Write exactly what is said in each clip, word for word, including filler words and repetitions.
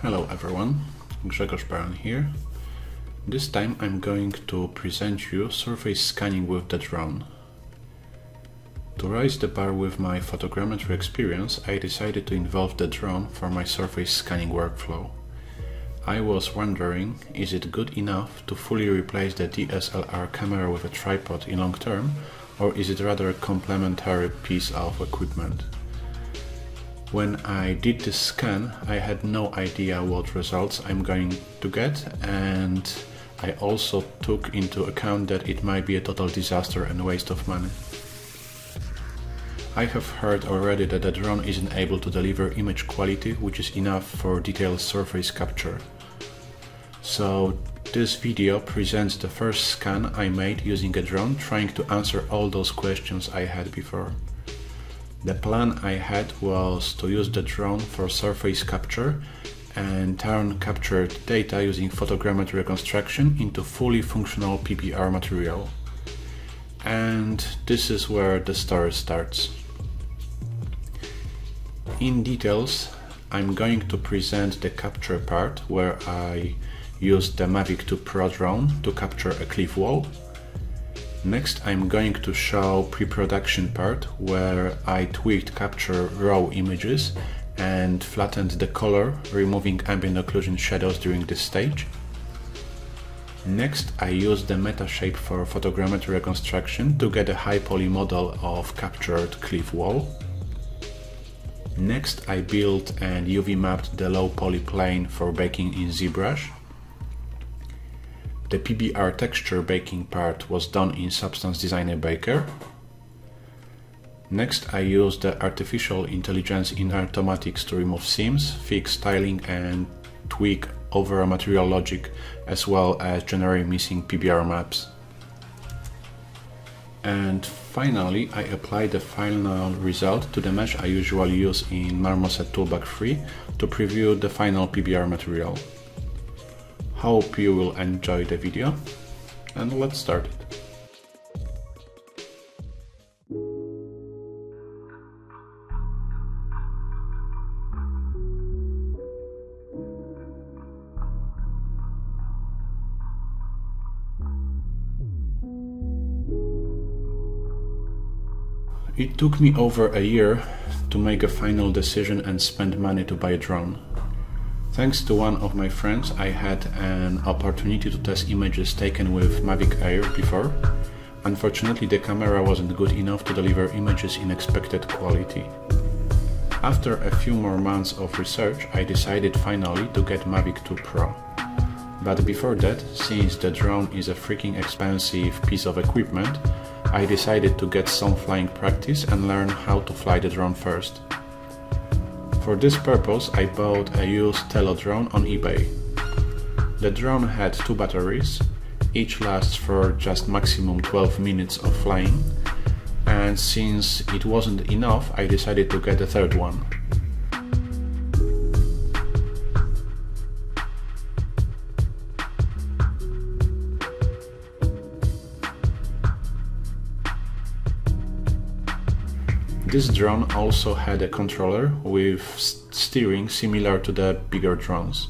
Hello everyone, Grzegorz Baran here. This time I'm going to present you surface scanning with the drone. To raise the bar with my photogrammetry experience, I decided to involve the drone for my surface scanning workflow. I was wondering, is it good enough to fully replace the D S L R camera with a tripod in long term, or is it rather a complementary piece of equipment? When I did this scan, I had no idea what results I'm going to get, and I also took into account that it might be a total disaster and waste of money. I have heard already that the drone isn't able to deliver image quality which is enough for detailed surface capture. So this video presents the first scan I made using a drone, trying to answer all those questions I had before. The plan I had was to use the drone for surface capture and turn captured data using photogrammetry reconstruction into fully functional P P R material. And this is where the story starts. In details, I'm going to present the capture part where I used the Mavic two Pro drone to capture a cliff wall. Next, I'm going to show pre-production part where I tweaked capture raw images and flattened the color, removing ambient occlusion shadows during this stage. Next, I used the Metashape for photogrammetry reconstruction to get a high poly model of captured cliff wall. Next, I built and U V mapped the low poly plane for baking in ZBrush. The P B R texture baking part was done in Substance Designer Baker. Next, I used the artificial intelligence in Artomatix to remove seams, fix styling and tweak overall material logic, as well as generate missing P B R maps. And finally, I apply the final result to the mesh I usually use in Marmoset Toolbag three to preview the final P B R material. Hope you will enjoy the video, and let's start it. It took me over a year to make a final decision and spend money to buy a drone. Thanks to one of my friends, I had an opportunity to test images taken with Mavic Air before. Unfortunately, the camera wasn't good enough to deliver images in expected quality. After a few more months of research, I decided finally to get Mavic two Pro. But before that, since the drone is a freaking expensive piece of equipment, I decided to get some flying practice and learn how to fly the drone first. For this purpose, I bought a used Tello drone on eBay. The drone had two batteries, each lasts for just maximum twelve minutes of flying, and since it wasn't enough, I decided to get a third one. This drone also had a controller with steering similar to the bigger drones.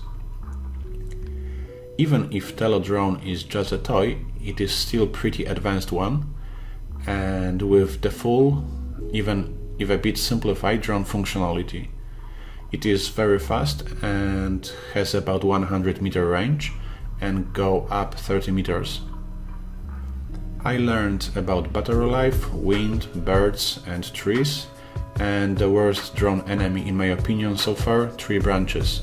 Even if Tello drone is just a toy, it is still pretty advanced one, and with the full, even if a bit simplified, drone functionality. It is very fast and has about one hundred meter range and go up thirty meters. I learned about battery life, wind, birds and trees, and the worst drone enemy in my opinion so far, tree branches.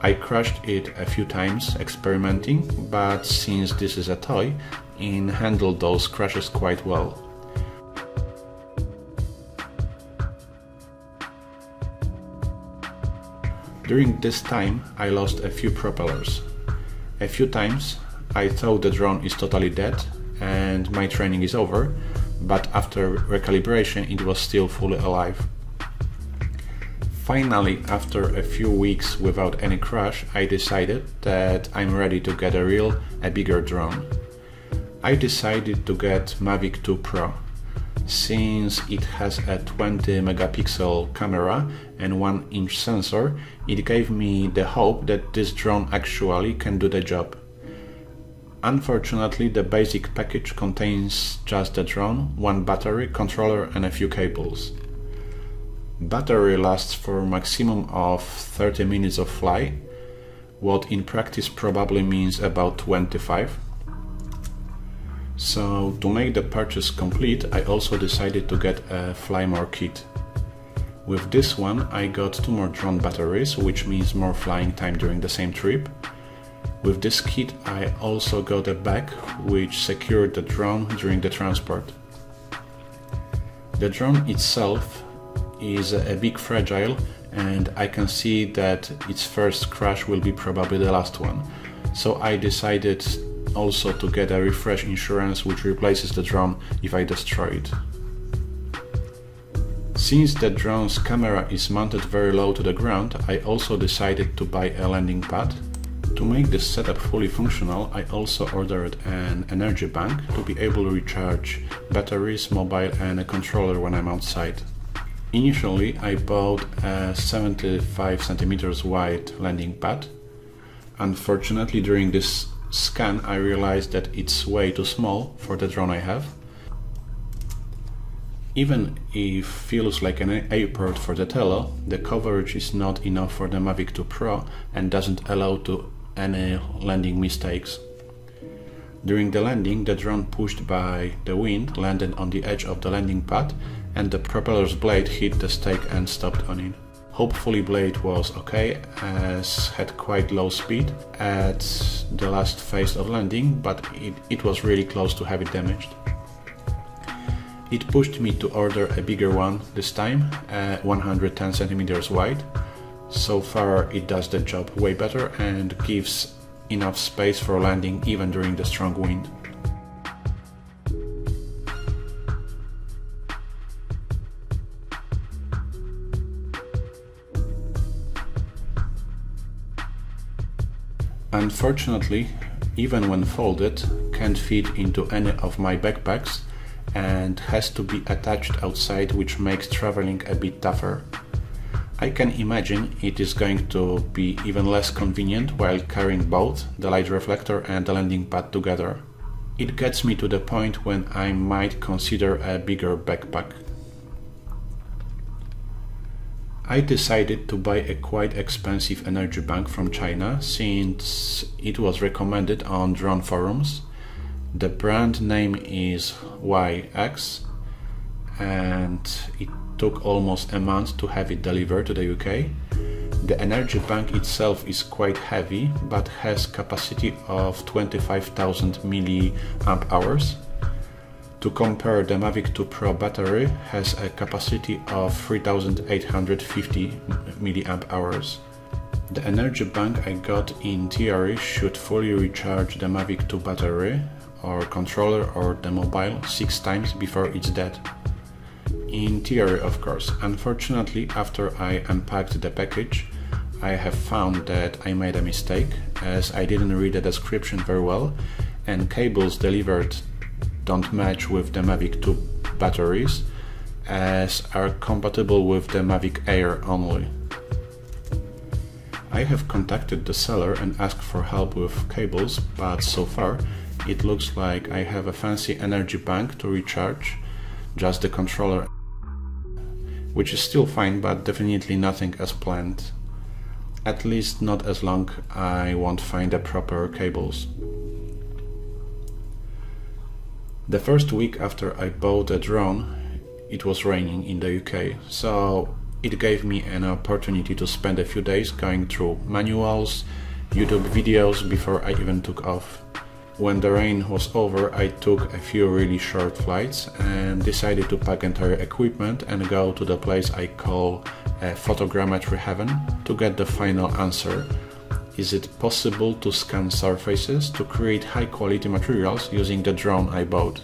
I crashed it a few times experimenting, but since this is a toy, it handled those crashes quite well. During this time I lost a few propellers. A few times I thought the drone is totally dead and my training is over, but after recalibration it was still fully alive. Finally, after a few weeks without any crash, I decided that I'm ready to get a real, a bigger drone. I decided to get Mavic two Pro, since it has a twenty megapixel camera and one inch sensor. It gave me the hope that this drone actually can do the job. Unfortunately, the basic package contains just the drone, one battery, controller and a few cables. Battery lasts for a maximum of thirty minutes of flight, what in practice probably means about twenty-five. So to make the purchase complete, I also decided to get a Fly More kit. With this one I got two more drone batteries, which means more flying time during the same trip. With this kit I also got a bag which secured the drone during the transport. The drone itself is a bit fragile and I can see that its first crash will be probably the last one. So I decided also to get a refresh insurance which replaces the drone if I destroy it. Since the drone's camera is mounted very low to the ground, I also decided to buy a landing pad. To make this setup fully functional, I also ordered an energy bank to be able to recharge batteries, mobile and a controller when I'm outside. Initially, I bought a seventy-five centimeters wide landing pad. Unfortunately, during this scan, I realized that it's way too small for the drone I have. Even if it feels like an airport for the Tello, the coverage is not enough for the Mavic two Pro and doesn't allow to any landing mistakes. During the landing, the drone pushed by the wind landed on the edge of the landing pad and the propeller's blade hit the stake and stopped on it. Hopefully blade was okay, as had quite low speed at the last phase of landing, but it, it was really close to have it damaged. It pushed me to order a bigger one this time, uh, one hundred ten centimeters wide. So far it does the job way better and gives enough space for landing even during the strong wind. Unfortunately, even when folded, can't fit into any of my backpacks and has to be attached outside, which makes traveling a bit tougher. I can imagine it is going to be even less convenient while carrying both the light reflector and the landing pad together. It gets me to the point when I might consider a bigger backpack. I decided to buy a quite expensive energy bank from China, since it was recommended on drone forums. The brand name is Y X and it took almost a month to have it delivered to the U K. The energy bank itself is quite heavy, but has capacity of twenty-five thousand milliamp hours. To compare, the Mavic two Pro battery has a capacity of three thousand eight hundred fifty milliamp hours. The energy bank I got in theory should fully recharge the Mavic two battery or controller or the mobile six times before it's dead. In theory, of course. Unfortunately, after I unpacked the package, I have found that I made a mistake, as I didn't read the description very well and cables delivered don't match with the Mavic two batteries, as are compatible with the Mavic Air only. I have contacted the seller and asked for help with cables, but so far it looks like I have a fancy energy bank to recharge just the controller, which is still fine, but definitely nothing as planned. At least not as long I won't find the proper cables. The first week after I bought a drone, it was raining in the U K, so it gave me an opportunity to spend a few days going through manuals, YouTube videos before I even took off. When the rain was over, I took a few really short flights and decided to pack entire equipment and go to the place I call a photogrammetry heaven to get the final answer. Is it possible to scan surfaces to create high quality materials using the drone I bought?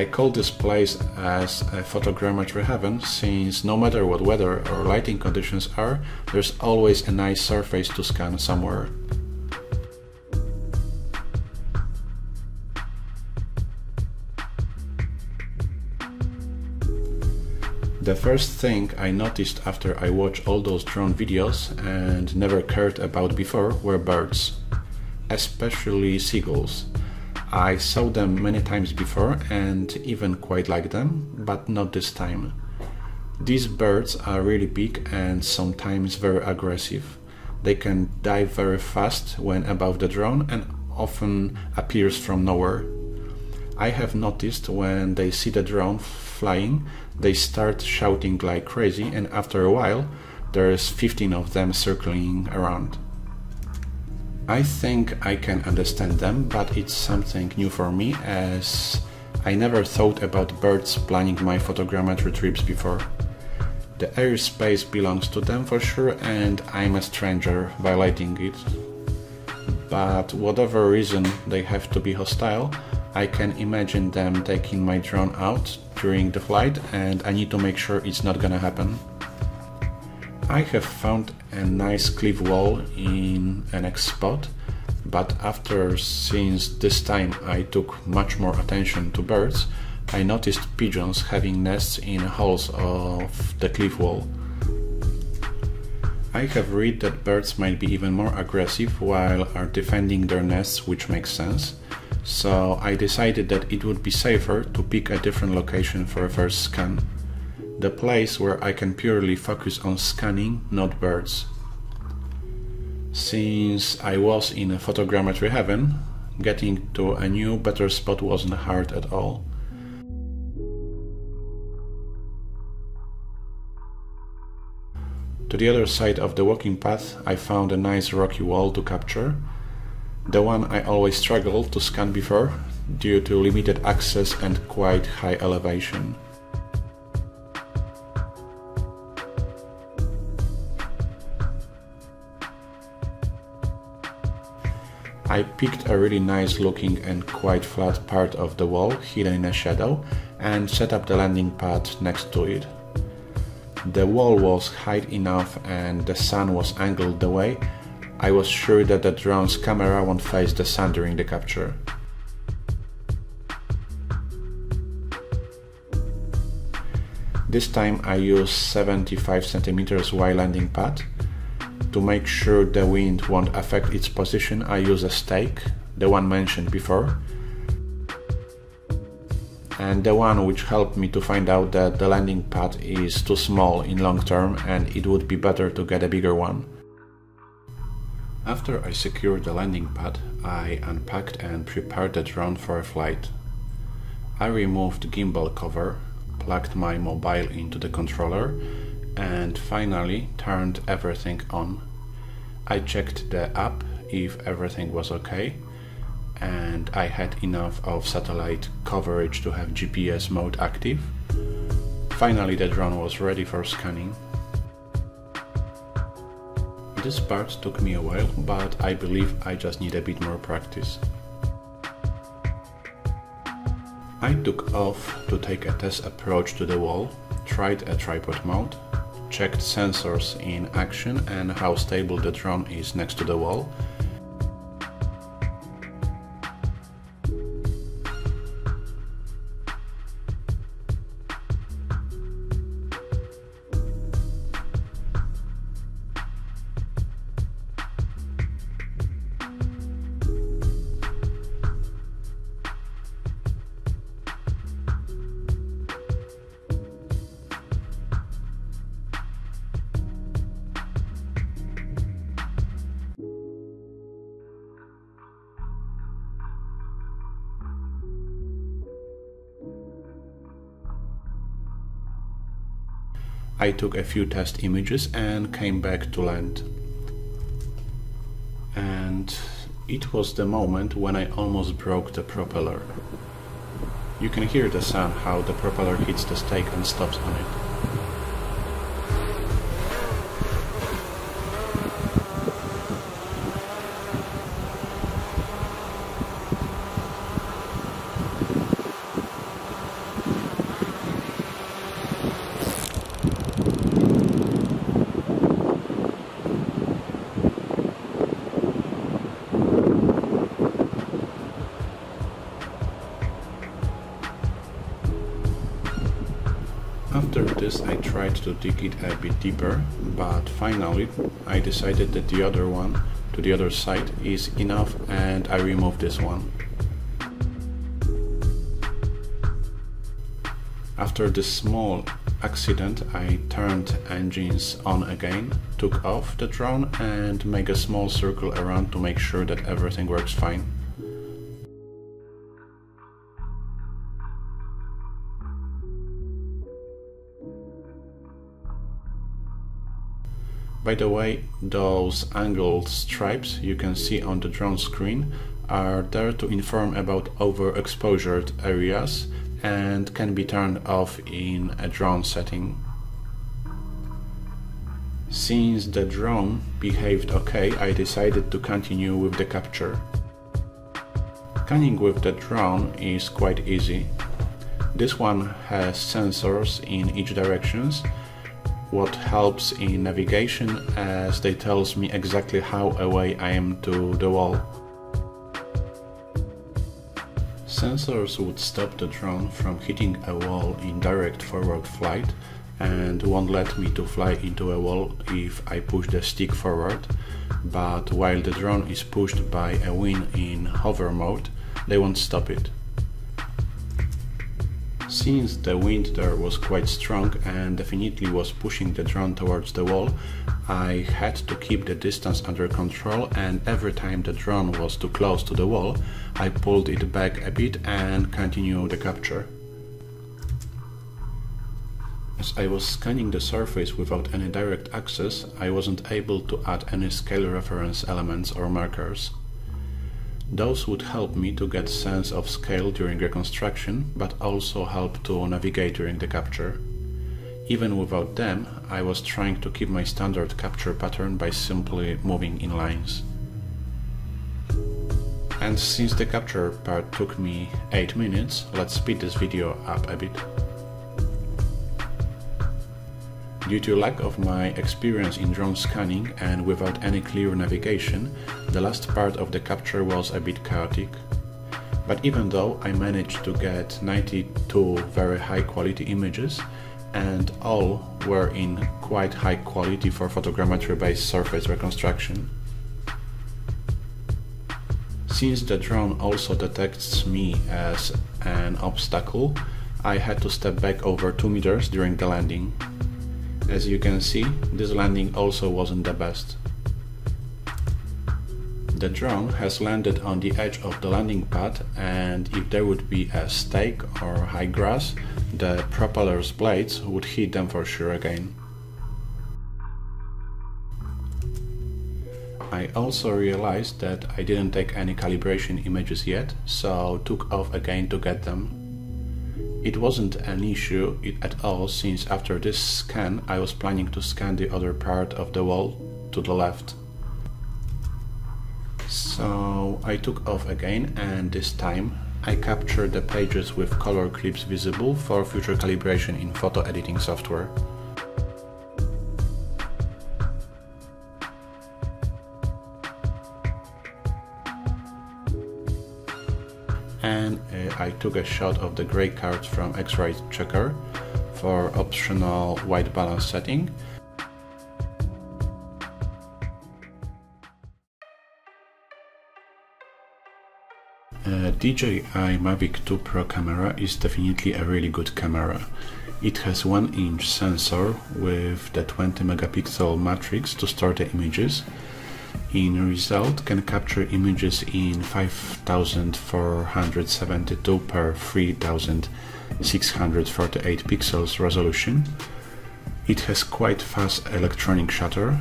I call this place as a photogrammetry heaven, since no matter what weather or lighting conditions are, there's always a nice surface to scan somewhere. The first thing I noticed after I watched all those drone videos and never cared about before were birds, especially seagulls. I saw them many times before and even quite like them, but not this time. These birds are really big and sometimes very aggressive. They can dive very fast when above the drone and often appears from nowhere. I have noticed when they see the drone flying, they start shouting like crazy, and after a while there's fifteen of them circling around. I think I can understand them, but it's something new for me as I never thought about birds planning my photogrammetry trips before. The airspace belongs to them for sure, and I'm a stranger violating it. But whatever reason they have to be hostile, I can imagine them taking my drone out during the flight, and I need to make sure it's not gonna happen. I have found a nice cliff wall in an X spot, but after since this time I took much more attention to birds, I noticed pigeons having nests in holes of the cliff wall. I have read that birds might be even more aggressive while are defending their nests, which makes sense, so I decided that it would be safer to pick a different location for a first scan. The place where I can purely focus on scanning, not birds. Since I was in a photogrammetry heaven, getting to a new, better spot wasn't hard at all. To the other side of the walking path, I found a nice rocky wall to capture, the one I always struggled to scan before due to limited access and quite high elevation. I picked a really nice looking and quite flat part of the wall hidden in a shadow and set up the landing pad next to it. The wall was high enough and the sun was angled the way I was sure that the drone's camera won't face the sun during the capture. This time I used seventy-five centimeters wide landing pad. To make sure the wind won't affect its position, I use a stake, the one mentioned before, and the one which helped me to find out that the landing pad is too small in long term and it would be better to get a bigger one. After I secured the landing pad, I unpacked and prepared the drone for a flight. I removed the gimbal cover, plugged my mobile into the controller, and finally turned everything on. I checked the app if everything was okay, and I had enough of satellite coverage to have G P S mode active. Finally the drone was ready for scanning. This part took me a while, but I believe I just need a bit more practice. I took off to take a test approach to the wall, tried a tripod mount, checked sensors in action and how stable the drone is next to the wall. I took a few test images and came back to land. And it was the moment when I almost broke the propeller. You can hear the sound how the propeller hits the stake and stops on it. After this I tried to dig it a bit deeper, but finally I decided that the other one to the other side is enough and I removed this one. After this small accident I turned engines on again, took off the drone and make a small circle around to make sure that everything works fine. By the way, those angled stripes you can see on the drone screen are there to inform about overexposed areas and can be turned off in a drone setting. Since the drone behaved okay, I decided to continue with the capture. Scanning with the drone is quite easy. This one has sensors in each direction, what helps in navigation as they tells me exactly how away I am to the wall. Sensors would stop the drone from hitting a wall in direct forward flight and won't let me to fly into a wall if I push the stick forward, but while the drone is pushed by a wind in hover mode, they won't stop it. Since the wind there was quite strong and definitely was pushing the drone towards the wall, I had to keep the distance under control, and every time the drone was too close to the wall, I pulled it back a bit and continued the capture. As I was scanning the surface without any direct access, I wasn't able to add any scale reference elements or markers. Those would help me to get sense of scale during reconstruction, but also help to navigate during the capture. Even without them, I was trying to keep my standard capture pattern by simply moving in lines. And since the capture part took me eight minutes, let's speed this video up a bit. Due to lack of my experience in drone scanning and without any clear navigation, the last part of the capture was a bit chaotic. But even though I managed to get ninety-two very high quality images, and all were in quite high quality for photogrammetry based surface reconstruction. Since the drone also detects me as an obstacle, I had to step back over two meters during the landing. As you can see, this landing also wasn't the best. The drone has landed on the edge of the landing pad, and if there would be a stake or high grass, the propeller's blades would hit them for sure again. I also realized that I didn't take any calibration images yet, so took off again to get them. It wasn't an issue at all, since after this scan I was planning to scan the other part of the wall to the left. So I took off again, and this time I captured the pages with color clips visible for future calibration in photo editing software. And uh, I took a shot of the gray cards from X-Rite checker for optional white balance setting. Uh, D J I Mavic two Pro camera is definitely a really good camera. It has one inch sensor with the twenty megapixel matrix to store the images. In result, can capture images in five thousand four hundred seventy-two by three thousand six hundred forty-eight pixels resolution. It has quite fast electronic shutter.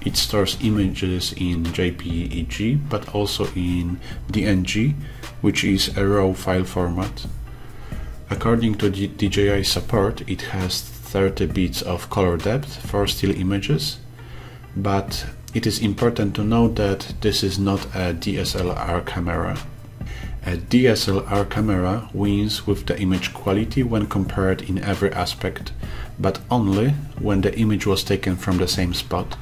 It stores images in JPEG, but also in D N G, which is a raw file format. According to the D J I support, it has thirty bits of color depth for still images, but it is important to note that this is not a D S L R camera. A D S L R camera wins with the image quality when compared in every aspect, but only when the image was taken from the same spot.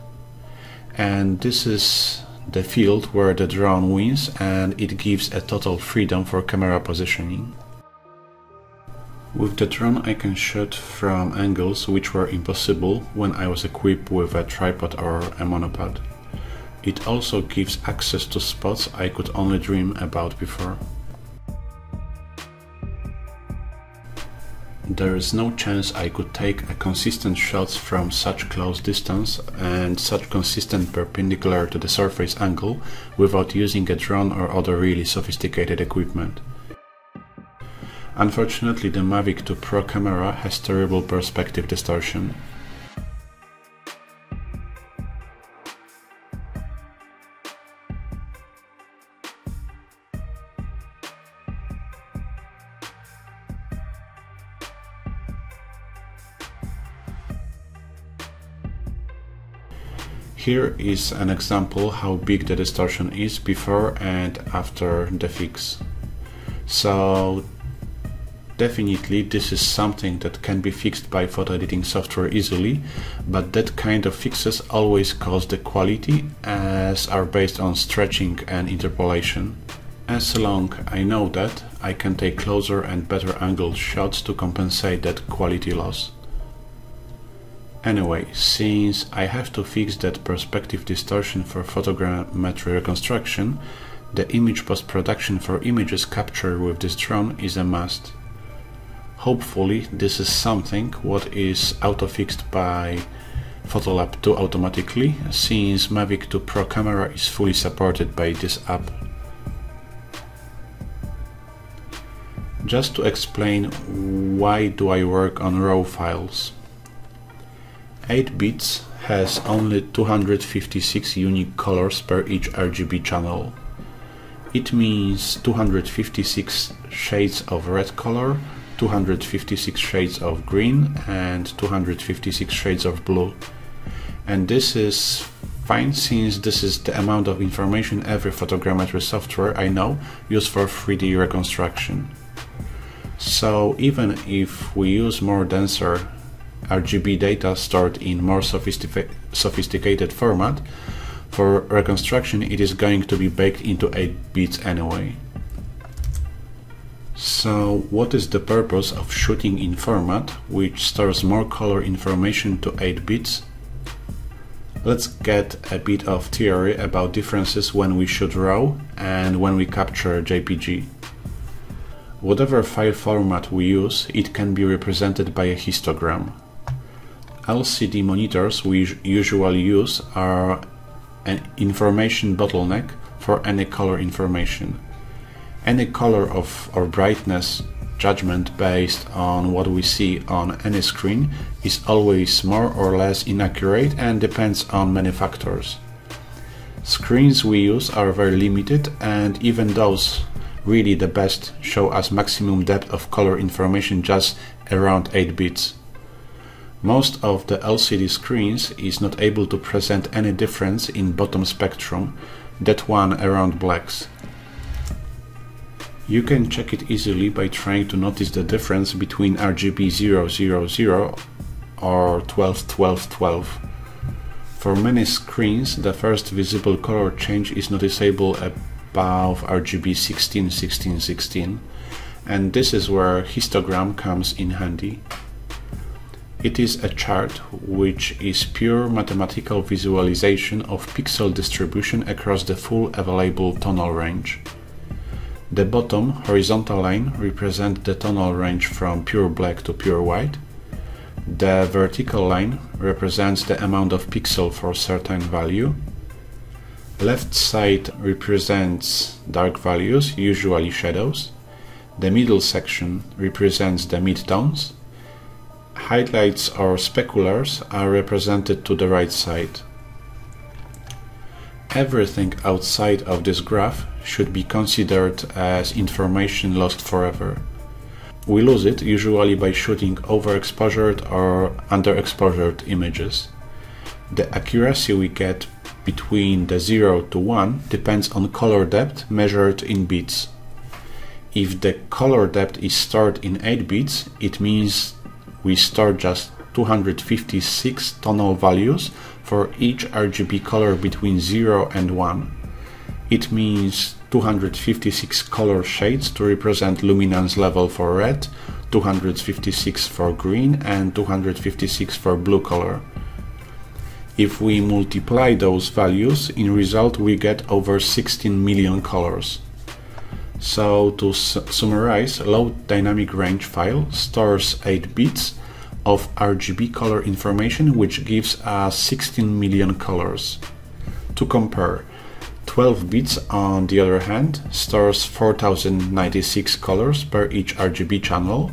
And this is the field where the drone wins, and it gives a total freedom for camera positioning. With the drone I can shoot from angles which were impossible when I was equipped with a tripod or a monopod. It also gives access to spots I could only dream about before. There is no chance I could take a consistent shots from such close distance and such consistent perpendicular to the surface angle without using a drone or other really sophisticated equipment. Unfortunately, the Mavic two Pro camera has terrible perspective distortion. Here is an example how big the distortion is before and after the fix. So, definitely this is something that can be fixed by photo editing software easily, but that kind of fixes always cause the quality, as are based on stretching and interpolation. As long as I know that, I can take closer and better angled shots to compensate that quality loss. Anyway, since I have to fix that perspective distortion for photogrammetry reconstruction, the image post-production for images captured with this drone is a must. Hopefully this is something what is auto-fixed by PhotoLab two automatically, since Mavic two Pro camera is fully supported by this app. Just to explain why do I work on RAW files. eight bits has only two hundred fifty-six unique colors per each R G B channel. It means two hundred fifty-six shades of red color, two hundred fifty-six shades of green and two hundred fifty-six shades of blue. And this is fine, since this is the amount of information every photogrammetry software I know use for three D reconstruction. So even if we use more denser R G B data stored in more sophistic- sophisticated format, for reconstruction it is going to be baked into eight bits anyway. So, what is the purpose of shooting in format which stores more color information to eight bits? Let's get a bit of theory about differences when we shoot RAW and when we capture J P G. Whatever file format we use, it can be represented by a histogram. L C D monitors we usually use are an information bottleneck for any color information. Any color of or brightness judgment based on what we see on any screen is always more or less inaccurate and depends on many factors. Screens we use are very limited, and even those really the best show us maximum depth of color information just around eight bits. Most of the L C D screens is not able to present any difference in bottom spectrum, that one around blacks. You can check it easily by trying to notice the difference between R G B zero zero zero or twelve twelve twelve. For many screens, the first visible color change is noticeable above R G B sixteen sixteen sixteen, and this is where histogram comes in handy. It is a chart which is pure mathematical visualization of pixel distribution across the full available tonal range. The bottom horizontal line represents the tonal range from pure black to pure white. The vertical line represents the amount of pixel for certain value. Left side represents dark values, usually shadows. The middle section represents the midtones. Highlights or speculars are represented to the right side. Everything outside of this graph should be considered as information lost forever. We lose it usually by shooting overexposed or underexposed images. The accuracy we get between the zero to one depends on color depth measured in bits. If the color depth is stored in eight bits, it means we store just two hundred fifty-six tonal values for each R G B color between zero and one. It means two hundred fifty-six color shades to represent luminance level for red, two hundred fifty-six for green and two hundred fifty-six for blue color. If we multiply those values, in result we get over sixteen million colors. So to summarize, low dynamic range file stores eight bits of R G B color information, which gives us sixteen million colors. To compare, twelve bits on the other hand stores four thousand ninety-six colors per each R G B channel,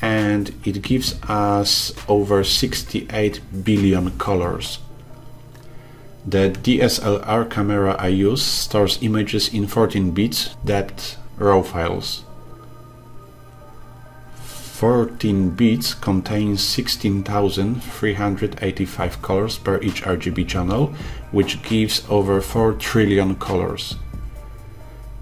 and it gives us over sixty-eight billion colors. The D S L R camera I use stores images in fourteen bits depth raw files. fourteen bits contains sixteen thousand three hundred eighty-five colors per each R G B channel, which gives over four trillion colors.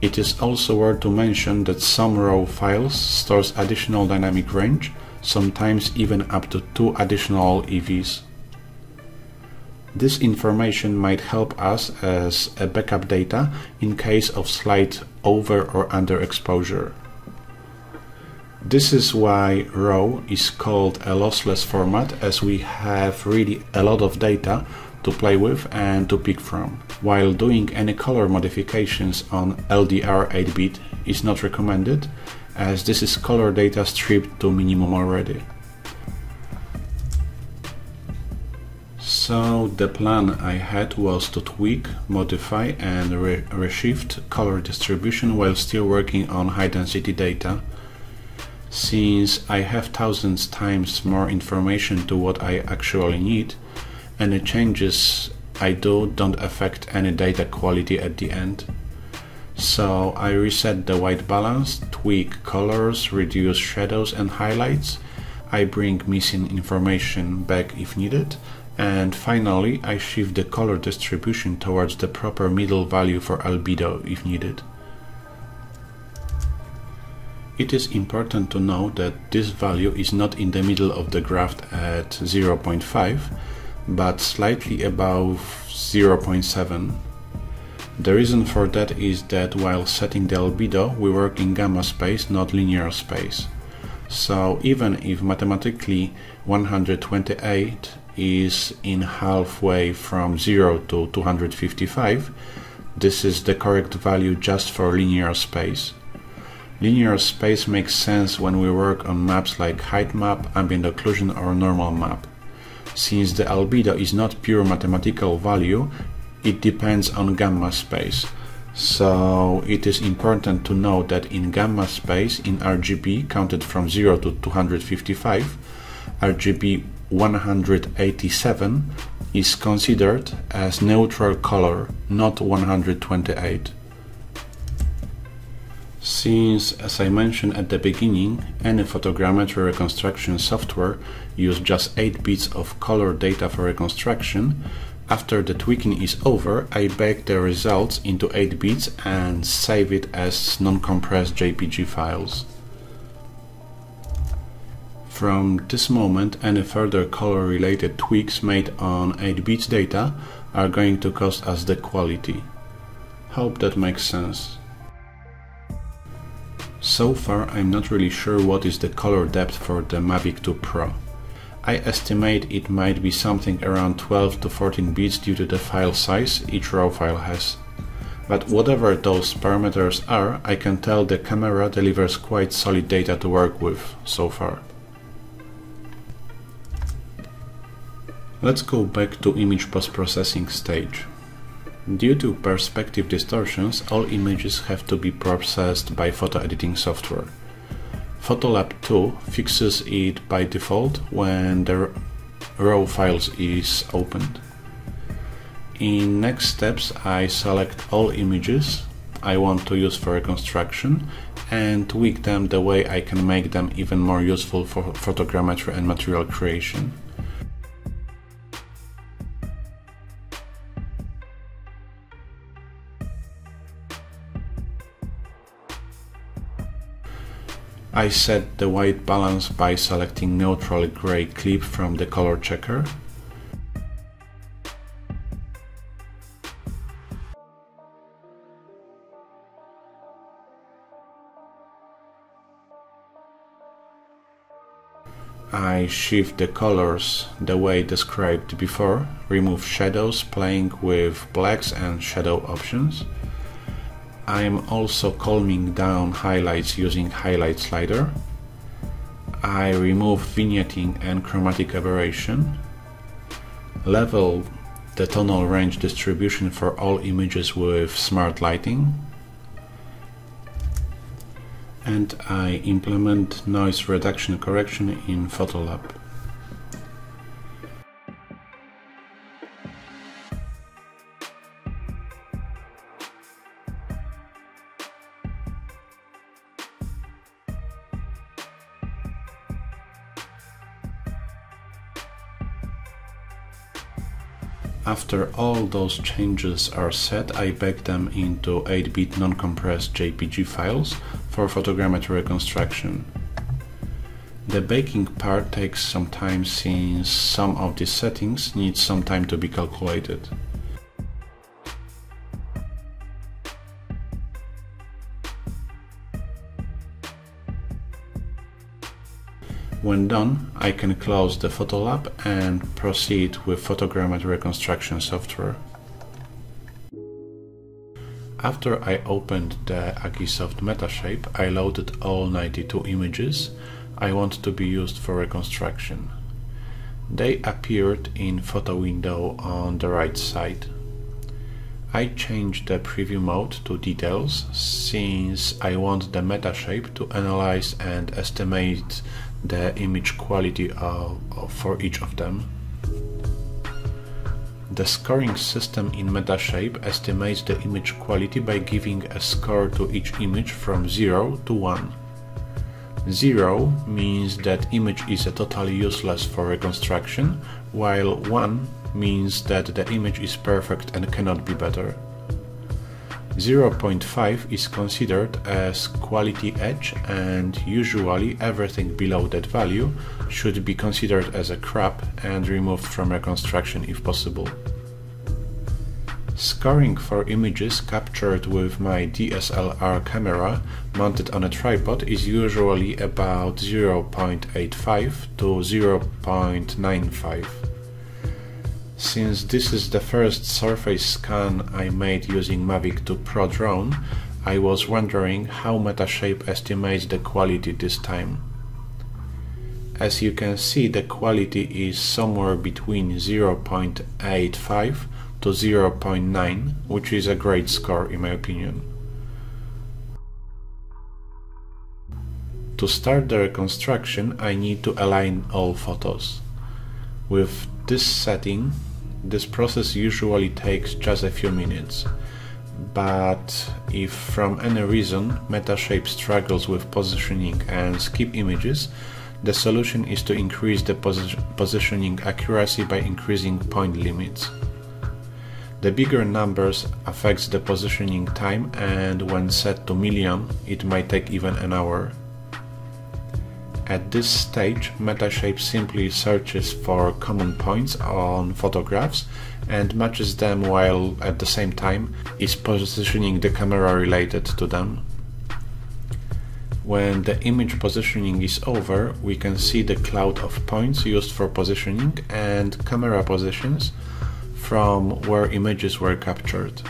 It is also worth to mention that some raw files stores additional dynamic range, sometimes even up to two additional E Vs. This information might help us as a backup data in case of slight over or under exposure. This is why RAW is called a lossless format, as we have really a lot of data to play with and to pick from. While doing any color modifications on L D R eight bit is not recommended, as this is color data stripped to minimum already. So the plan I had was to tweak, modify and re reshift color distribution while still working on high density data. Since I have thousands times more information to what I actually need, any changes I do don't affect any data quality at the end. So I reset the white balance, tweak colors, reduce shadows and highlights, I bring missing information back if needed, and finally I shift the color distribution towards the proper middle value for albedo if needed. It is important to know that this value is not in the middle of the graph at zero point five, but slightly above zero point seven. The reason for that is that while setting the albedo, we work in gamma space, not linear space. So even if mathematically one hundred twenty-eight is in halfway from zero to two hundred fifty-five, this is the correct value just for linear space. Linear space makes sense when we work on maps like height map, ambient occlusion or normal map. Since the albedo is not pure mathematical value, it depends on gamma space. So it is important to know that in gamma space, in R G B counted from zero to two hundred fifty-five, R G B one hundred eighty-seven is considered as neutral color, not one hundred twenty-eight. Since, as I mentioned at the beginning, any photogrammetry reconstruction software uses just eight bits of color data for reconstruction, after the tweaking is over, I bake the results into eight bits and save it as non-compressed J P G files. From this moment, any further color-related tweaks made on eight bits data are going to cost us the quality. Hope that makes sense. So far, I'm not really sure what is the color depth for the Mavic two Pro. I estimate it might be something around twelve to fourteen bits due to the file size each RAW file has. But whatever those parameters are, I can tell the camera delivers quite solid data to work with so far. Let's go back to image post-processing stage. Due to perspective distortions, all images have to be processed by photo editing software. PhotoLab two fixes it by default when the RAW files is opened. In next steps, I select all images I want to use for reconstruction and tweak them the way I can make them even more useful for photogrammetry and material creation. I set the white balance by selecting neutral gray clip from the color checker. I shift the colors the way described before, remove shadows, playing with blacks and shadow options. I am also calming down highlights using highlight slider. I remove vignetting and chromatic aberration. Level the tonal range distribution for all images with smart lighting. And I implement noise reduction correction in PhotoLab. After all those changes are set, I back them into eight bit non-compressed J P G files for photogrammetry reconstruction. The baking part takes some time since some of these settings need some time to be calculated. When done, I can close the PhotoLab and proceed with photogrammetry reconstruction software. After I opened the Agisoft Metashape, I loaded all ninety-two images I want to be used for reconstruction. They appeared in photo window on the right side. I changed the preview mode to details since I want the Metashape to analyze and estimate the image quality of, of, for each of them. The scoring system in Metashape estimates the image quality by giving a score to each image from zero to one. zero means that image is totally useless for reconstruction, while one means that the image is perfect and cannot be better. zero point five is considered as quality edge, and usually everything below that value should be considered as a crap and removed from reconstruction if possible. Scoring for images captured with my D S L R camera mounted on a tripod is usually about zero point eight five to zero point nine five. Since this is the first surface scan I made using Mavic two Pro drone, I was wondering how Metashape estimates the quality this time. As you can see, the quality is somewhere between zero point eight five to zero point nine, which is a great score in my opinion. To start the reconstruction, I need to align all photos. With this setting, this process usually takes just a few minutes, but if from any reason Metashape struggles with positioning and skip images, the solution is to increase the posi positioning accuracy by increasing point limits. The bigger numbers affects the positioning time, and when set to million, it might take even an hour. At this stage, Metashape simply searches for common points on photographs and matches them, while at the same time is positioning the camera related to them. When the image positioning is over, we can see the cloud of points used for positioning and camera positions from where images were captured.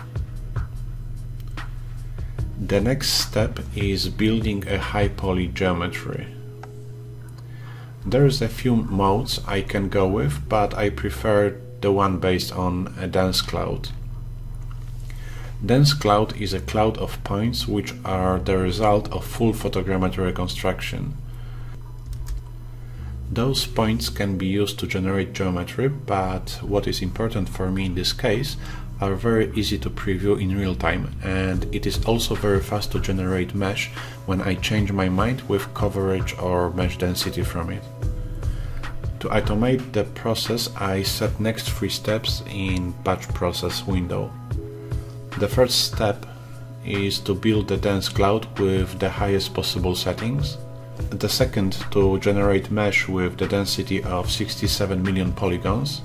The next step is building a high poly geometry. There's a few modes I can go with, but I prefer the one based on a dense cloud. Dense cloud is a cloud of points which are the result of full photogrammetry reconstruction. Those points can be used to generate geometry, but what is important for me in this case are very easy to preview in real time, and it is also very fast to generate mesh when I change my mind with coverage or mesh density from it. To automate the process, I set next three steps in batch process window. The first step is to build the dense cloud with the highest possible settings. The second to generate mesh with the density of sixty-seven million polygons.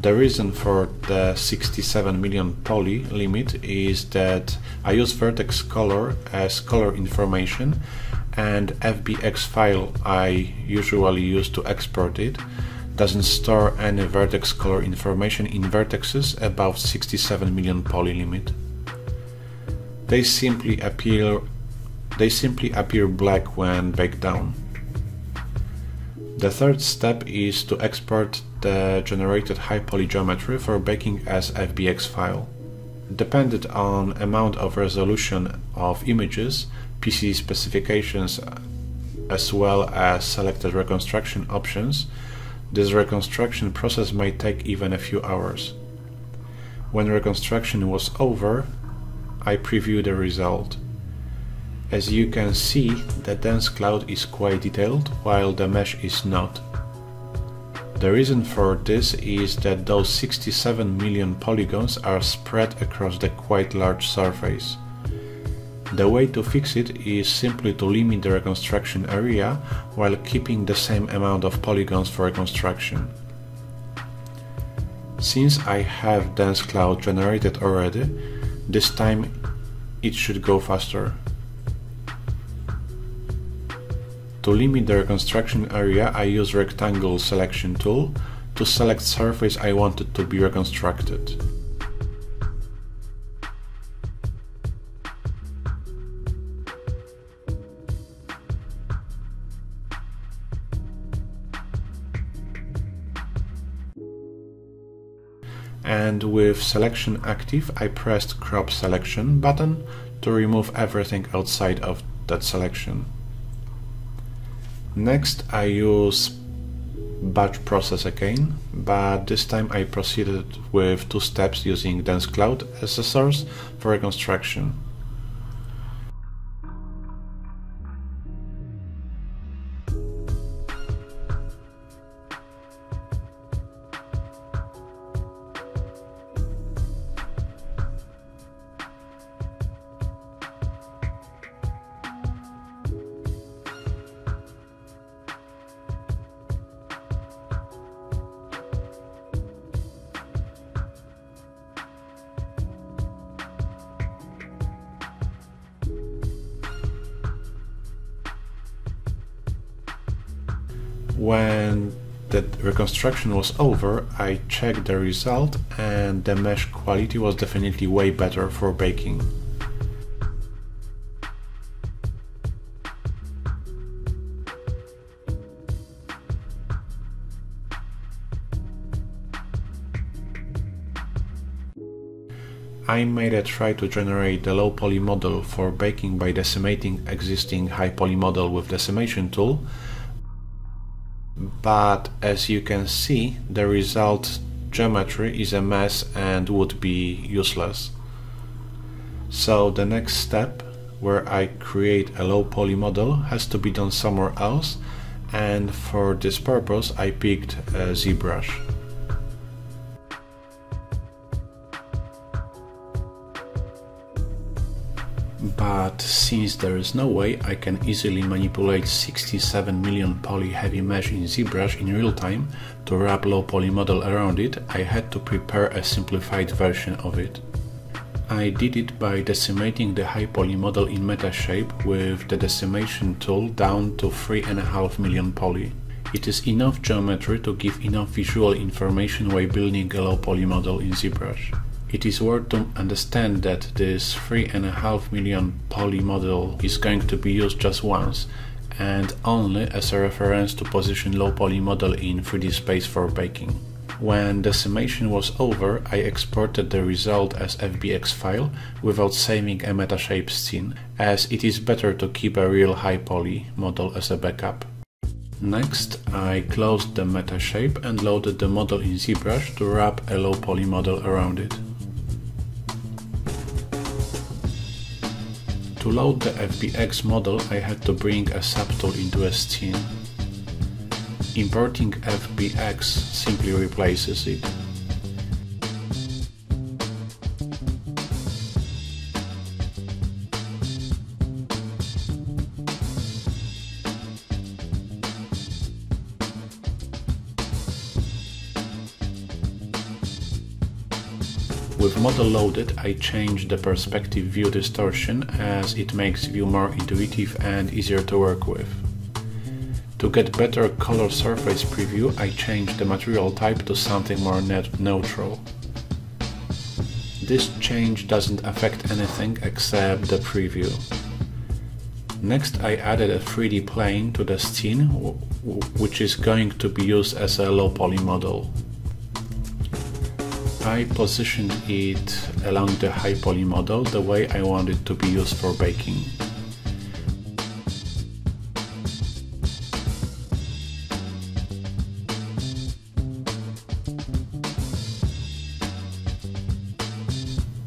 The reason for the sixty-seven million poly limit is that I use vertex color as color information, and F B X file I usually use to export it doesn't store any vertex color information in vertexes above sixty-seven million poly limit. They simply appear they simply appear black when baked down. The third step is to export the generated high poly geometry for baking as F B X file. Dependent on amount of resolution of images, P C specifications, as well as selected reconstruction options, this reconstruction process may take even a few hours. When reconstruction was over, I preview the result. As you can see, the dense cloud is quite detailed, while the mesh is not. The reason for this is that those sixty-seven million polygons are spread across the quite large surface. The way to fix it is simply to limit the reconstruction area while keeping the same amount of polygons for reconstruction. Since I have dense cloud generated already, this time it should go faster. To limit the reconstruction area, I use rectangle selection tool to select surface I wanted to be reconstructed. And with selection active, I pressed crop selection button to remove everything outside of that selection. Next, I use batch process again, but this time I proceeded with two steps using dense cloud as a source for reconstruction. When the reconstruction was over, I checked the result and the mesh quality was definitely way better for baking. I made a try to generate the low poly model for baking by decimating existing high poly model with decimation tool, but as you can see, the result geometry is a mess and would be useless. So the next step, where I create a low poly model, has to be done somewhere else, and for this purpose I picked uh, ZBrush. But since there is no way I can easily manipulate sixty-seven million poly heavy mesh in ZBrush in real time to wrap low poly model around it, I had to prepare a simplified version of it. I did it by decimating the high poly model in Metashape with the decimation tool down to three point five million poly. It is enough geometry to give enough visual information while building a low poly model in ZBrush. It is worth to understand that this three point five million poly model is going to be used just once and only as a reference to position low poly model in three D space for baking. When decimation was over, I exported the result as F B X file without saving a Metashape scene, as it is better to keep a real high poly model as a backup. Next, I closed the Metashape and loaded the model in ZBrush to wrap a low poly model around it. To load the F B X model, I had to bring a subtool into a scene. Importing F B X simply replaces it. With model loaded, I change the perspective view distortion as it makes view more intuitive and easier to work with. To get better color surface preview, I change the material type to something more net neutral. This change doesn't affect anything except the preview. Next, I added a three D plane to the scene, which is going to be used as a low poly model. I positioned it along the high poly model the way I want it to be used for baking.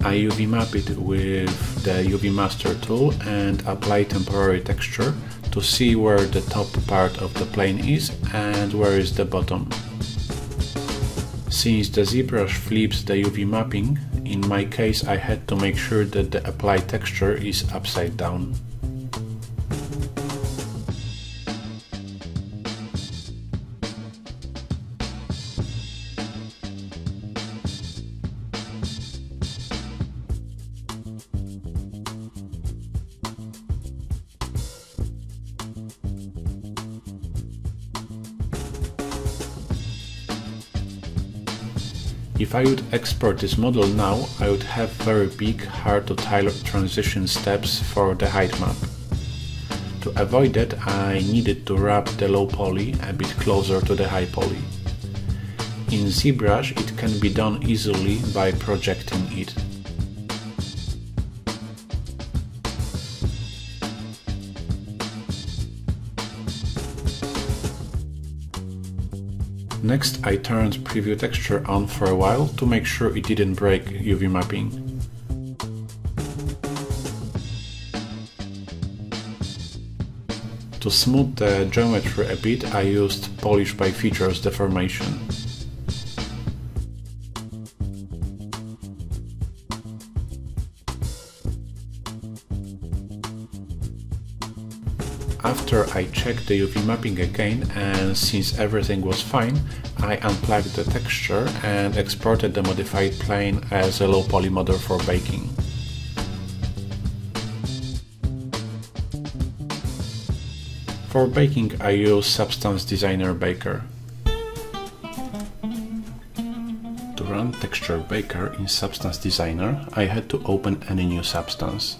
I U V map it with the U V Master tool and apply temporary texture to see where the top part of the plane is and where is the bottom. Since the ZBrush flips the U V mapping, in my case I had to make sure that the applied texture is upside down. If I would export this model now, I would have very big, hard to tailor transition steps for the height map. To avoid that, I needed to wrap the low poly a bit closer to the high poly. In ZBrush it can be done easily by projecting it. Next, I turned preview texture on for a while to make sure it didn't break U V mapping. To smooth the geometry a bit, I used Polish by Features deformation. After I checked the U V mapping again, and since everything was fine, I unplugged the texture and exported the modified plane as a low poly model for baking. For baking I use Substance Designer Baker. To run Texture Baker in Substance Designer, I had to open any new substance.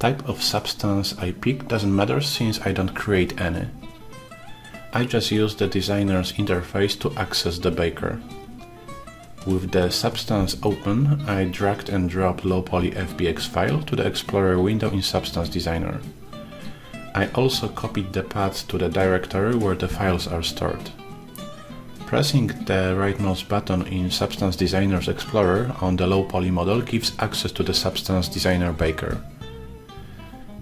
Type of substance I pick doesn't matter since I don't create any. I just use the designer's interface to access the baker. With the substance open, I dragged and dropped low poly F B X file to the Explorer window in Substance Designer. I also copied the path to the directory where the files are stored. Pressing the right mouse button in Substance Designer's Explorer on the low poly model gives access to the Substance Designer Baker.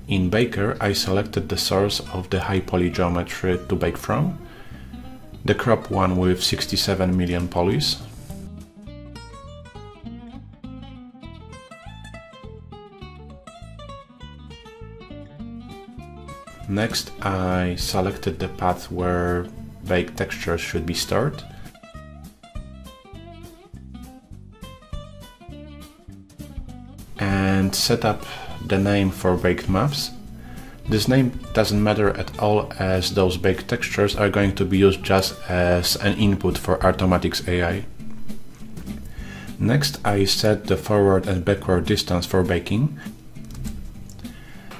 In Baker, I selected the source of the high poly geometry to bake from, the crop one with sixty-seven million polys. Next, I selected the path where baked textures should be stored. And set up the name for baked maps. This name doesn't matter at all as those baked textures are going to be used just as an input for Artomatix A I. Next, I set the forward and backward distance for baking.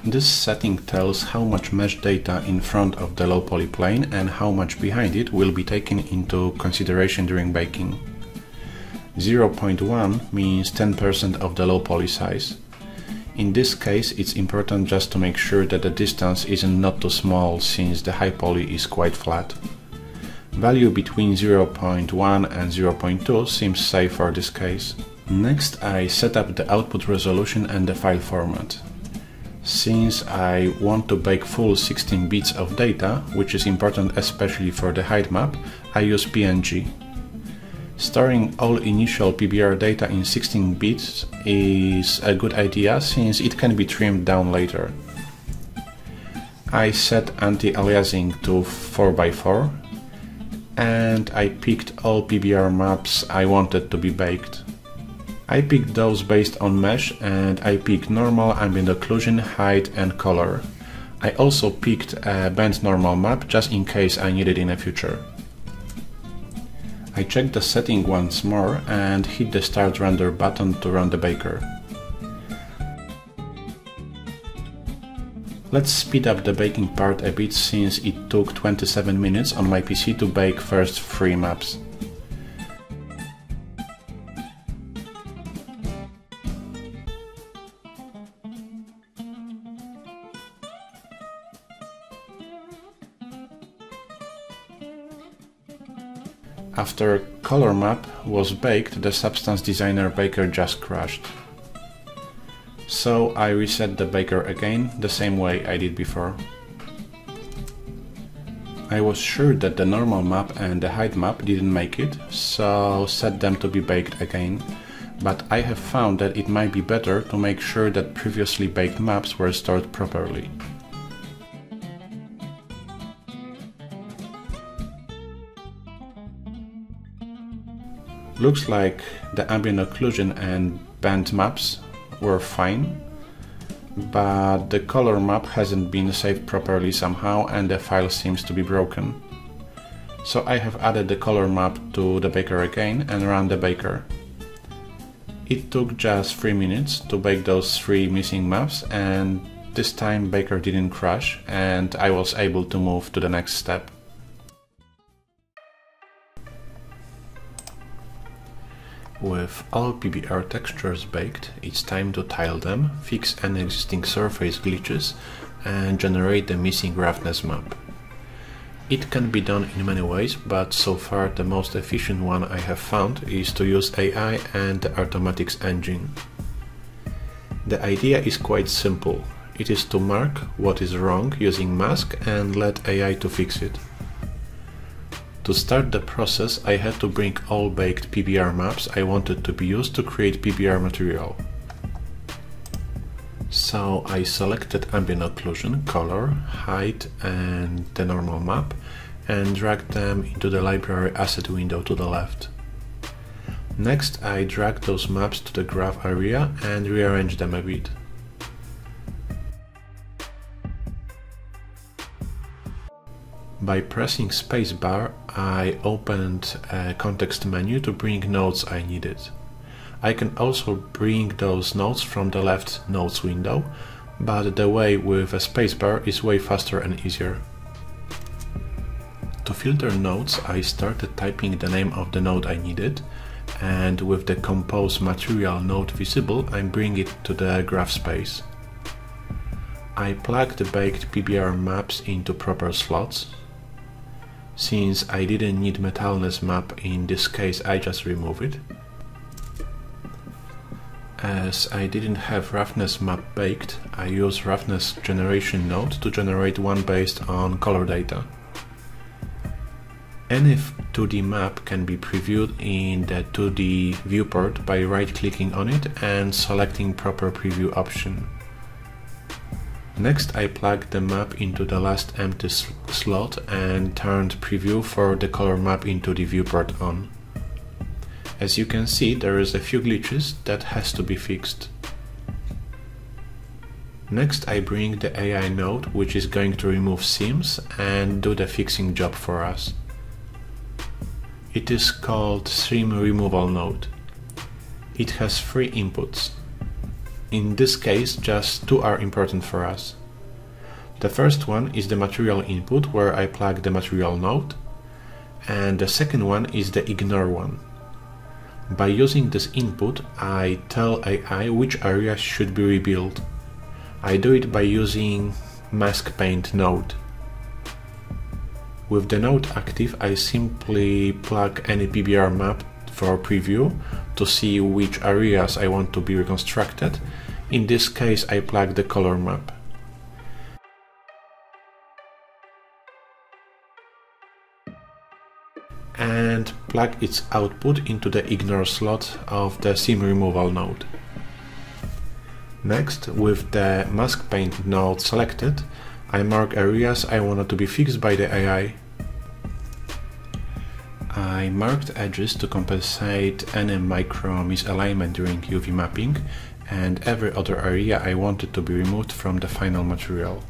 This setting tells how much mesh data in front of the low poly plane and how much behind it will be taken into consideration during baking. zero point one means ten percent of the low poly size. In this case, it's important just to make sure that the distance isn't not too small since the high poly is quite flat. Value between zero point one and zero point two seems safe for this case. Next, I set up the output resolution and the file format. Since I want to bake full sixteen bits of data, which is important especially for the height map, I use P N G. Storing all initial P B R data in sixteen bits is a good idea since it can be trimmed down later. I set anti-aliasing to four by four and I picked all P B R maps I wanted to be baked. I picked those based on mesh, and I picked normal, ambient occlusion, height and color. I also picked a bent normal map just in case I need it in the future. I checked the setting once more and hit the start render button to run the baker. Let's speed up the baking part a bit, since it took twenty-seven minutes on my P C to bake first three maps. After color map was baked, the Substance Designer baker just crashed. So I reset the baker again, the same way I did before. I was sure that the normal map and the height map didn't make it, so set them to be baked again, but I have found that it might be better to make sure that previously baked maps were stored properly. Looks like the ambient occlusion and bent maps were fine, but the color map hasn't been saved properly somehow and the file seems to be broken. So I have added the color map to the baker again and ran the baker. It took just three minutes to bake those three missing maps, and this time baker didn't crash and I was able to move to the next step. With all P B R textures baked, it's time to tile them, fix any existing surface glitches and generate the missing roughness map. It can be done in many ways, but so far the most efficient one I have found is to use A I and the Artomatix engine. The idea is quite simple. It is to mark what is wrong using mask and let A I to fix it. To start the process, I had to bring all baked P B R maps I wanted to be used to create P B R material. So I selected ambient occlusion, color, height and the normal map and dragged them into the library asset window to the left. Next I dragged those maps to the graph area and rearranged them a bit. By pressing spacebar, I opened a context menu to bring nodes I needed. I can also bring those nodes from the left nodes window, but the way with a spacebar is way faster and easier. To filter nodes, I started typing the name of the node I needed, and with the compose material node visible, I bring it to the graph space. I plug the baked P B R maps into proper slots. Since I didn't need metalness map in this case, I just remove it. As I didn't have roughness map baked, I use roughness generation node to generate one based on color data. Any two D map can be previewed in the two D viewport by right-clicking on it and selecting proper preview option. Next I plugged the map into the last empty slot and turned preview for the color map into the viewport on. As you can see, there is a few glitches that has to be fixed. Next I bring the A I node, which is going to remove seams and do the fixing job for us. It is called Seam Removal node. It has three inputs. In this case, just two are important for us. The first one is the material input, where I plug the material node, and the second one is the ignore one. By using this input, I tell A I which areas should be rebuilt. I do it by using mask paint node. With the node active, I simply plug any P B R map for preview to see which areas I want to be reconstructed. In this case, I plug the color map. And plug its output into the ignore slot of the seam removal node. Next, with the mask paint node selected, I mark areas I wanted to be fixed by the A I. I I marked edges to compensate any micro misalignment during U V mapping, and every other area I wanted to be removed from the final material.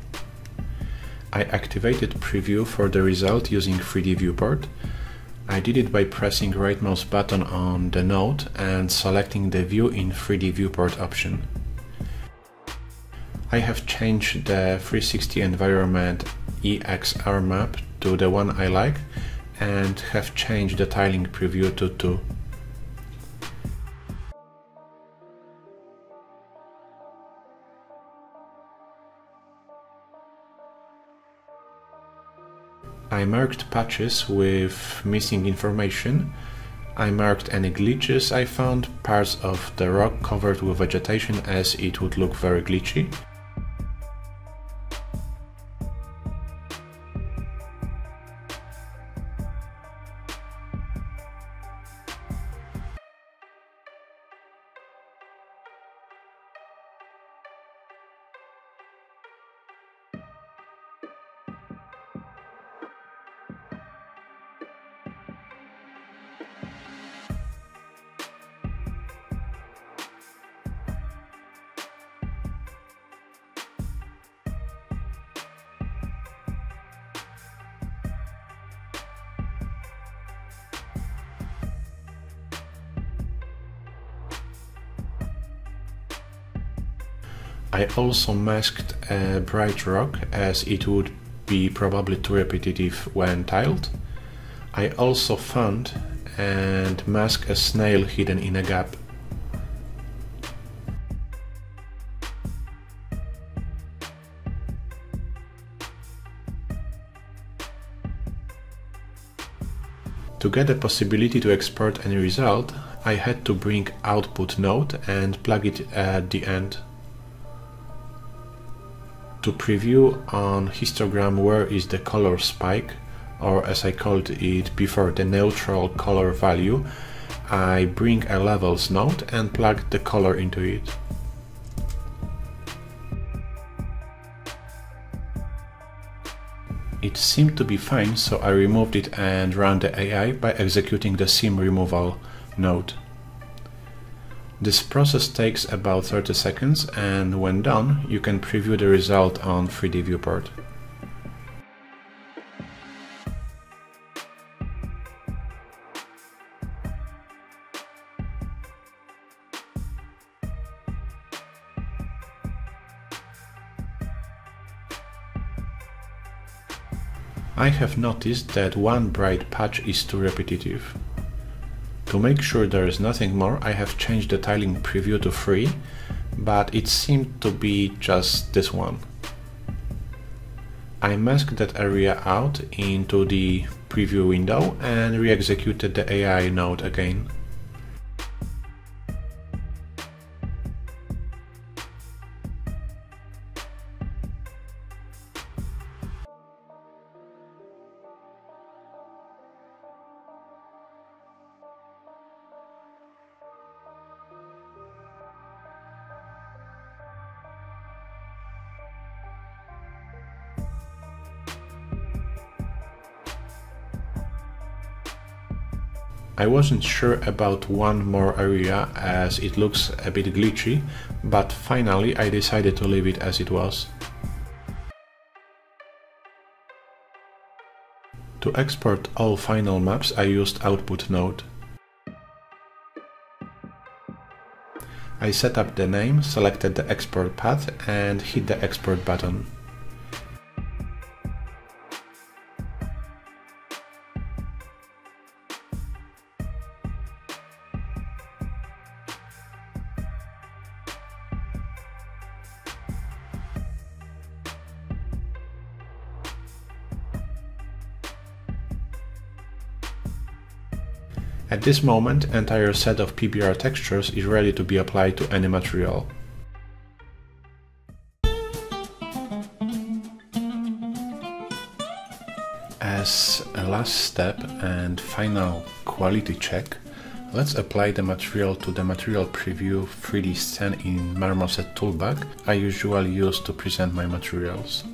I activated preview for the result using three D viewport. I did it by pressing right mouse button on the node and selecting the view in three D viewport option. I have changed the three sixty environment E X R map to the one I like and have changed the tiling preview to two. I marked patches with missing information. I marked any glitches I found, parts of the rock covered with vegetation as it would look very glitchy. I also masked a bright rock as it would be probably too repetitive when tiled. I also found and masked a snail hidden in a gap. To get the possibility to export any result, I had to bring output node and plug it at the end. To preview on histogram where is the color spike, or as I called it before, the neutral color value, I bring a levels node and plug the color into it. It seemed to be fine, so I removed it and ran the A I by executing the seam removal node. This process takes about thirty seconds, and when done, you can preview the result on three D viewport. I have noticed that one bright patch is too repetitive. To make sure there is nothing more, I have changed the tiling preview to three, but it seemed to be just this one. I masked that area out into the preview window and re-executed the A I node again. I wasn't sure about one more area as it looks a bit glitchy, but finally I decided to leave it as it was. To export all final maps, I used output node. I set up the name, selected the export path and hit the export button. At this moment, the entire set of P B R textures is ready to be applied to any material. As a last step and final quality check, let's apply the material to the Material Preview three D scan in Marmoset Toolbag I usually use to present my materials.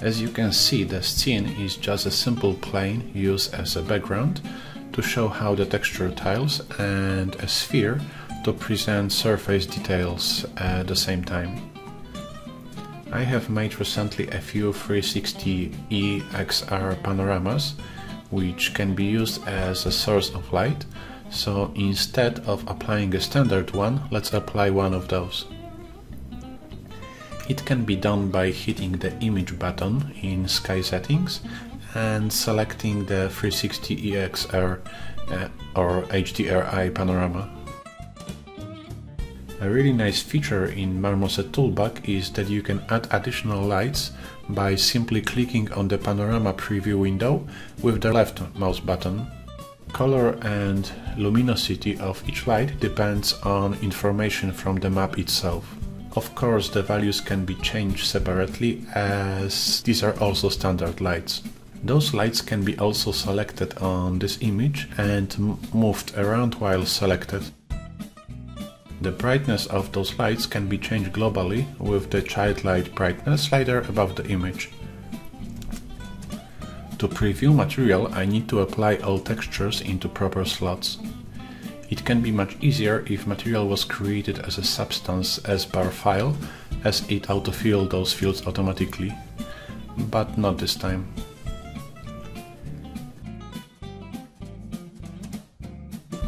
As you can see, the scene is just a simple plane used as a background, to show how the texture tiles and a sphere to present surface details at the same time. I have made recently a few three sixty E X R panoramas, which can be used as a source of light, so instead of applying a standard one, let's apply one of those. It can be done by hitting the image button in sky settings and selecting the three sixty E X R uh, or H D R I panorama. A really nice feature in Marmoset Toolbag is that you can add additional lights by simply clicking on the panorama preview window with the left mouse button. Color and luminosity of each light depends on information from the map itself. Of course, the values can be changed separately, as these are also standard lights. Those lights can be also selected on this image and moved around while selected. The brightness of those lights can be changed globally with the child light brightness slider above the image. To preview material, I need to apply all textures into proper slots. It can be much easier if material was created as a substance S bar file, as it autofills those fields automatically, but not this time.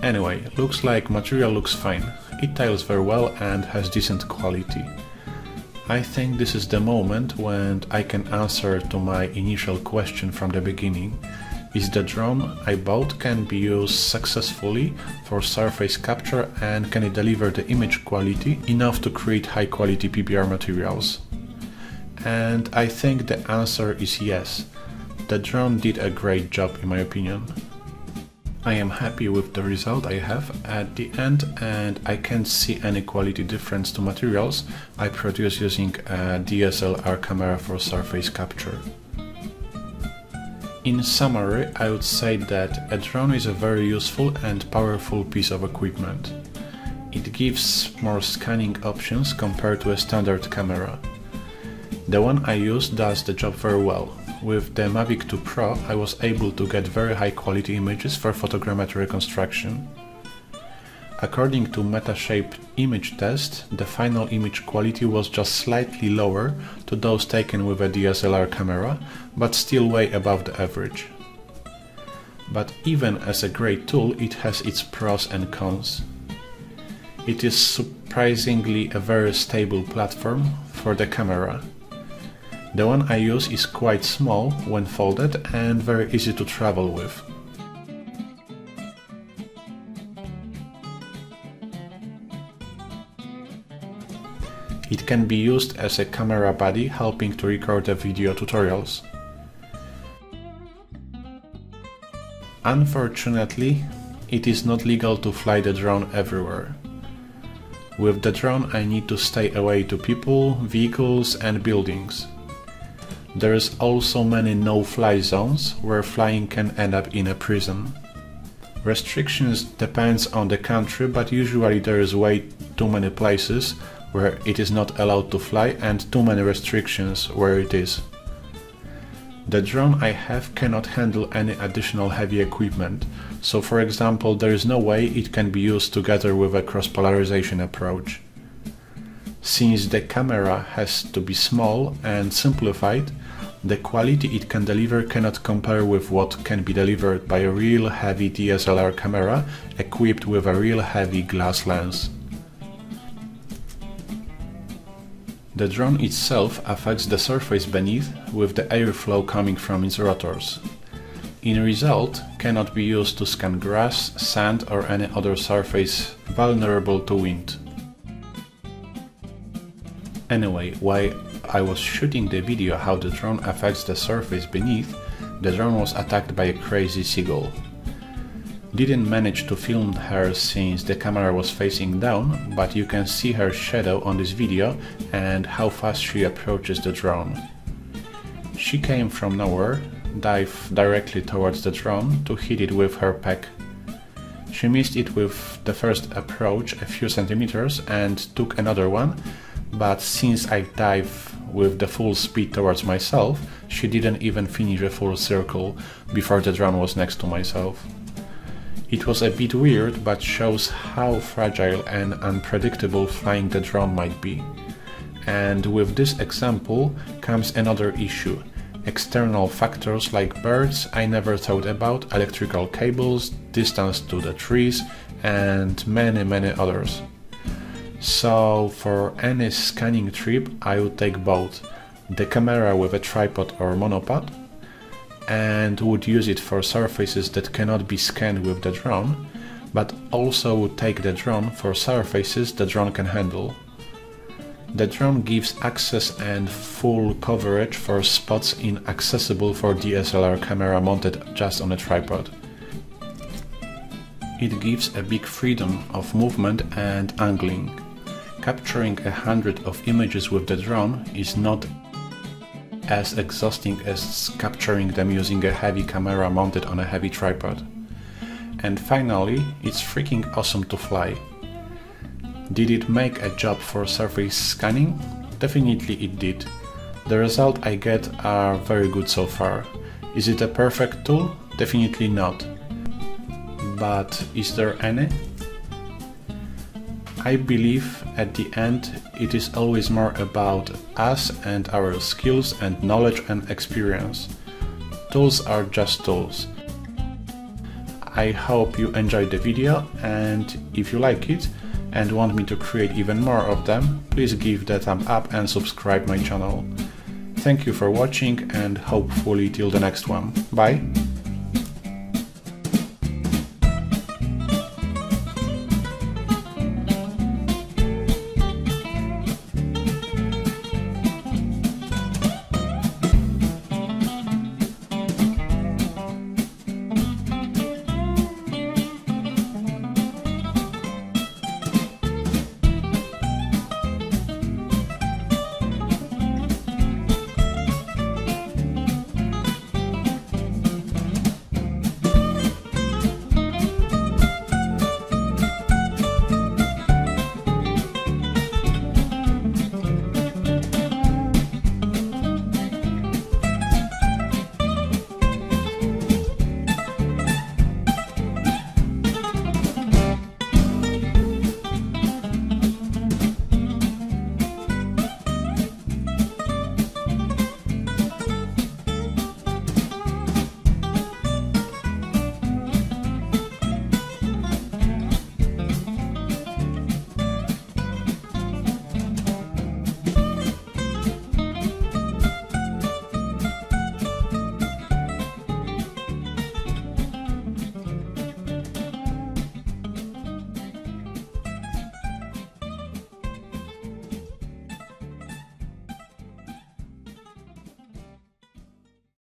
Anyway, looks like material looks fine. It tiles very well and has decent quality. I think this is the moment when I can answer to my initial question from the beginning. Is the drone I bought can be used successfully for surface capture, and can it deliver the image quality enough to create high quality P B R materials? And I think the answer is yes. The drone did a great job in my opinion. I am happy with the result I have at the end, and I can't see any quality difference to materials I produce using a D S L R camera for surface capture. In summary, I would say that a drone is a very useful and powerful piece of equipment. It gives more scanning options compared to a standard camera. The one I use does the job very well. With the Mavic two Pro, I was able to get very high quality images for photogrammetry reconstruction. According to Metashape image test, the final image quality was just slightly lower to those taken with a D S L R camera, but still way above the average. But even as a great tool, it has its pros and cons. It is surprisingly a very stable platform for the camera. The one I use is quite small when folded and very easy to travel with. It can be used as a camera body, helping to record the video tutorials. Unfortunately, it is not legal to fly the drone everywhere. With the drone, I need to stay away to people, vehicles and buildings. There is also many no-fly zones where flying can end up in a prison. Restrictions depends on the country, but usually there is way too many places where it is not allowed to fly and too many restrictions where it is. The drone I have cannot handle any additional heavy equipment, so for example there is no way it can be used together with a cross-polarization approach. Since the camera has to be small and simplified, the quality it can deliver cannot compare with what can be delivered by a real heavy D S L R camera equipped with a real heavy glass lens. The drone itself affects the surface beneath with the airflow coming from its rotors. In result, cannot be used to scan grass, sand or any other surface vulnerable to wind. Anyway, while I was shooting the video how the drone affects the surface beneath, the drone was attacked by a crazy seagull. Didn't manage to film her since the camera was facing down, but you can see her shadow on this video and how fast she approaches the drone. She came from nowhere, dived directly towards the drone to hit it with her pack. She missed it with the first approach a few centimeters and took another one, but since I dive with the full speed towards myself, she didn't even finish a full circle before the drone was next to myself. It was a bit weird, but shows how fragile and unpredictable flying the drone might be. And with this example comes another issue. External factors like birds I never thought about, electrical cables, distance to the trees, and many many others. So for any scanning trip I would take both the camera with a tripod or monopod and would use it for surfaces that cannot be scanned with the drone, but also would take the drone for surfaces the drone can handle. The drone gives access and full coverage for spots inaccessible for D S L R camera mounted just on a tripod. It gives a big freedom of movement and angling. Capturing a hundred of images with the drone is not as exhausting as capturing them using a heavy camera mounted on a heavy tripod. And finally, it's freaking awesome to fly. Did it make a job for surface scanning? Definitely it did. The result I get are very good so far. Is it a perfect tool? Definitely not. But is there any? I believe at the end it is always more about us and our skills and knowledge and experience. Tools are just tools. I hope you enjoyed the video, and if you like it and want me to create even more of them, please give the thumb up and subscribe my channel. Thank you for watching, and hopefully till the next one. Bye!